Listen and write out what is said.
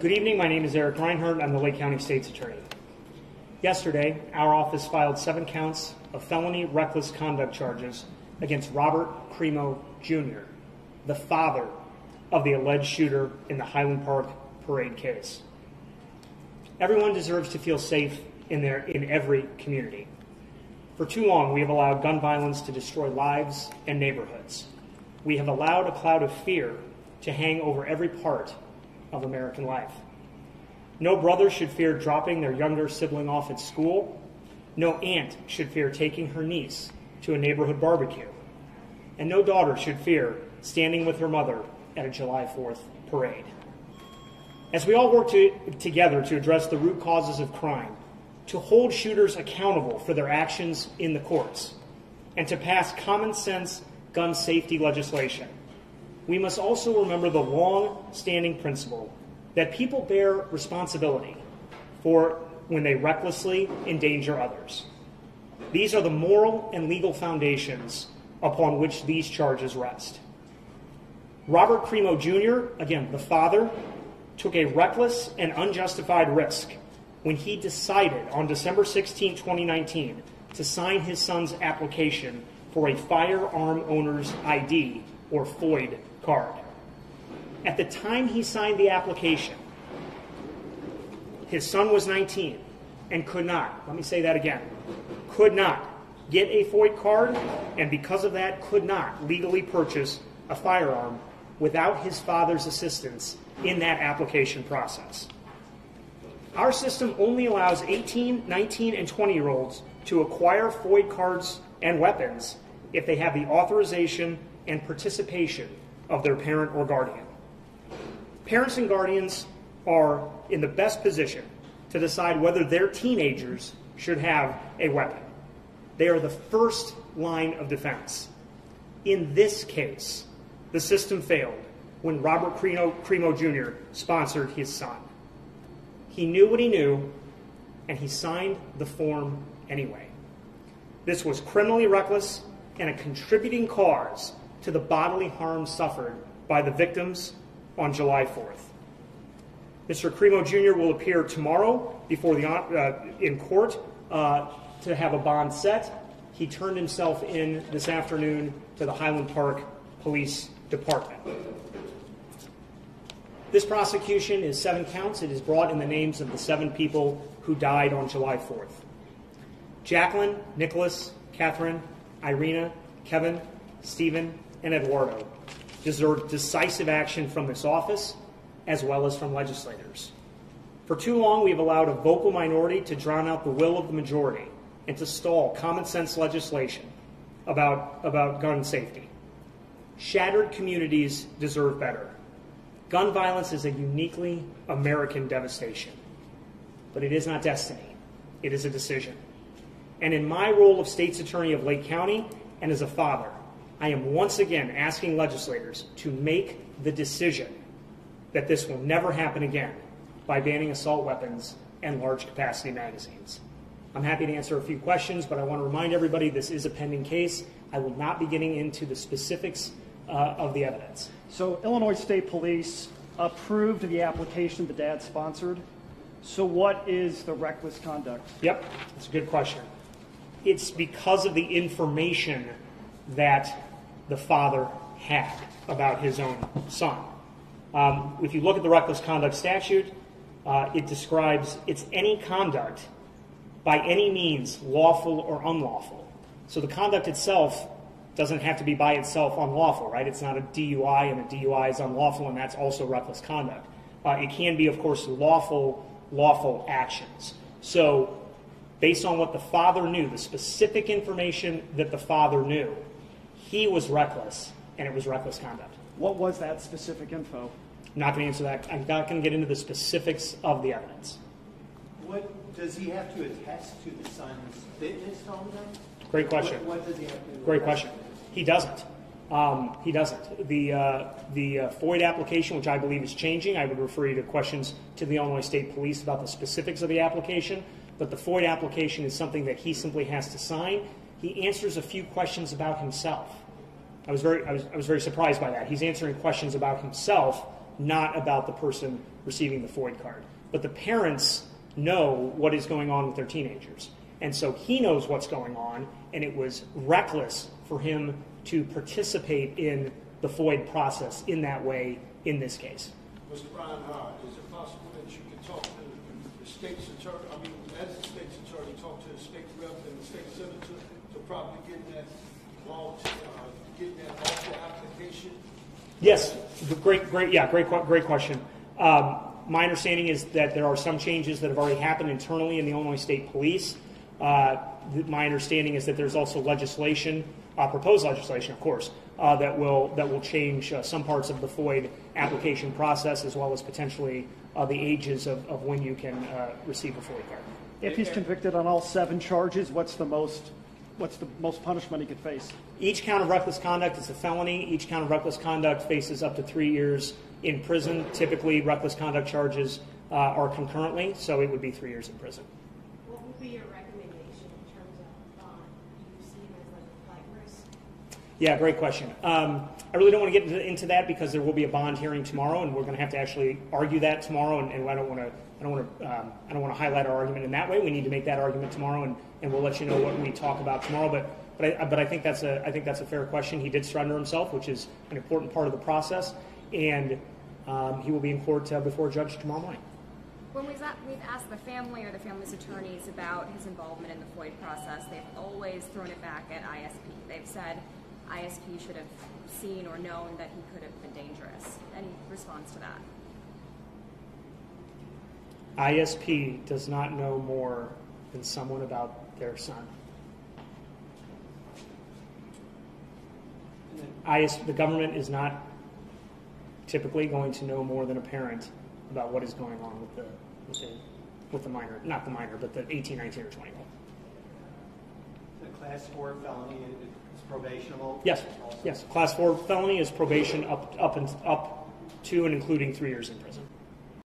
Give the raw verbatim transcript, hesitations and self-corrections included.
Good evening, my name is Eric Reinhardt. I'm the Lake County State's Attorney. Yesterday, our office filed seven counts of felony reckless conduct charges against Robert Crimo Junior, the father of the alleged shooter in the Highland Park parade case. Everyone deserves to feel safe in their, in every community. For too long, we have allowed gun violence to destroy lives and neighborhoods. We have allowed a cloud of fear to hang over every part of American life. No brother should fear dropping their younger sibling off at school. No aunt should fear taking her niece to a neighborhood barbecue. And no daughter should fear standing with her mother at a July fourth parade. As we all work to, together to address the root causes of crime, to hold shooters accountable for their actions in the courts, and to pass common sense gun safety legislation, we must also remember the long-standing principle that people bear responsibility for when they recklessly endanger others. These are the moral and legal foundations upon which these charges rest. Robert Crimo Junior, again, the father, took a reckless and unjustified risk when he decided on December sixteenth, twenty nineteen, to sign his son's application for a firearm owner's I D, or FOID, card. At the time he signed the application, his son was nineteen and could not, let me say that again, could not get a FOID card, and because of that could not legally purchase a firearm without his father's assistance in that application process. Our system only allows eighteen, nineteen, and twenty-year-olds to acquire FOID cards and weapons if they have the authorization and participation of their parent or guardian. Parents and guardians are in the best position to decide whether their teenagers should have a weapon. They are the first line of defense. In this case, the system failed when Robert Crimo Junior sponsored his son. He knew what he knew, and he signed the form anyway. This was criminally reckless and a contributing cause to the bodily harm suffered by the victims on July fourth. Mister Crimo Junior will appear tomorrow before the, uh, in court uh, to have a bond set. He turned himself in this afternoon to the Highland Park Police Department. This prosecution is seven counts. It is brought in the names of the seven people who died on July fourth. Jacqueline, Nicholas, Catherine, Irina, Kevin, Stephen, and Eduardo deserve decisive action from this office as well as from legislators. For too long, we have allowed a vocal minority to drown out the will of the majority and to stall common sense legislation about, about gun safety. Shattered communities deserve better. Gun violence is a uniquely American devastation, but it is not destiny. It is a decision. And in my role of State's Attorney of Lake County and as a father, I am once again asking legislators to make the decision that this will never happen again by banning assault weapons and large capacity magazines. I'm happy to answer a few questions, but I want to remind everybody this is a pending case. I will not be getting into the specifics uh, of the evidence. So Illinois State Police approved the application the dad sponsored. So what is the reckless conduct? Yep, that's a good question. It's because of the information that the father had about his own son. Um, if you look at the reckless conduct statute, uh, it describes it's any conduct by any means lawful or unlawful. So the conduct itself doesn't have to be by itself unlawful, right? It's not a D U I, and a D U I is unlawful, and that's also reckless conduct. Uh, it can be, of course, lawful, lawful actions. So based on what the father knew, the specific information that the father knew, he was reckless, and it was reckless conduct. What was that specific info? I'm not going to answer that. I'm not going to get into the specifics of the evidence. What does he have to attest to the son's fitness on that? Great question. What, what does he have to do? Great question. He doesn't. Um, he doesn't. The, uh, the uh, FOID application, which I believe is changing, I would refer you to questions to the Illinois State Police about the specifics of the application. But the FOID application is something that he simply has to sign. He answers a few questions about himself. I was very, I was, I was very surprised by that. He's answering questions about himself not about the person receiving the FOID card. But the parents know what is going on with their teenagers. And so he knows what's going on, and it was reckless for him to participate in the FOID process in that way in this case. Mister Brian Hart, is it possible that you could talk to the state's attorney, I mean, as the state's attorney, talk to the state rep and the state senator to probably get that law, to, uh, get that lawful application? Yes, great, great, yeah, great, great question. Um, my understanding is that there are some changes that have already happened internally in the Illinois State Police. Uh, my understanding is that there's also legislation, uh, proposed legislation, of course, uh, that will that will change uh, some parts of the FOID application process, as well as potentially uh, the ages of, of when you can uh, receive a FOID card. If he's convicted on all seven charges, what's the most what's the most punishment he could face? Each count of reckless conduct is a felony. Each count of reckless conduct faces up to three years in prison. Typically, reckless conduct charges uh, are concurrently, so it would be three years in prison. What would be your Yeah, great question. Um, I really don't want to get into, into that because there will be a bond hearing tomorrow, and we're going to have to actually argue that tomorrow. And, and I don't want to, I don't want to, um, I don't want to highlight our argument in that way. We need to make that argument tomorrow, and, and we'll let you know what we talk about tomorrow. But, but I, but I think that's a, I think that's a fair question. He did surrender himself, which is an important part of the process, and um, he will be in court uh, before a judge tomorrow morning. When we've asked the family or the family's attorneys about his involvement in the FOID process, they've always thrown it back at I S P. They've said I S P should have seen or known that he could have been dangerous. Any response to that? I S P does not know more than someone about their son. I S P, the government is not typically going to know more than a parent about what is going on with the, with the, with the minor, not the minor, but the eighteen, nineteen, or twenty-year-old. The class four felony is probationable? Yes, also. Yes. Class four felony is probation up, up, and, up to and including three years in prison.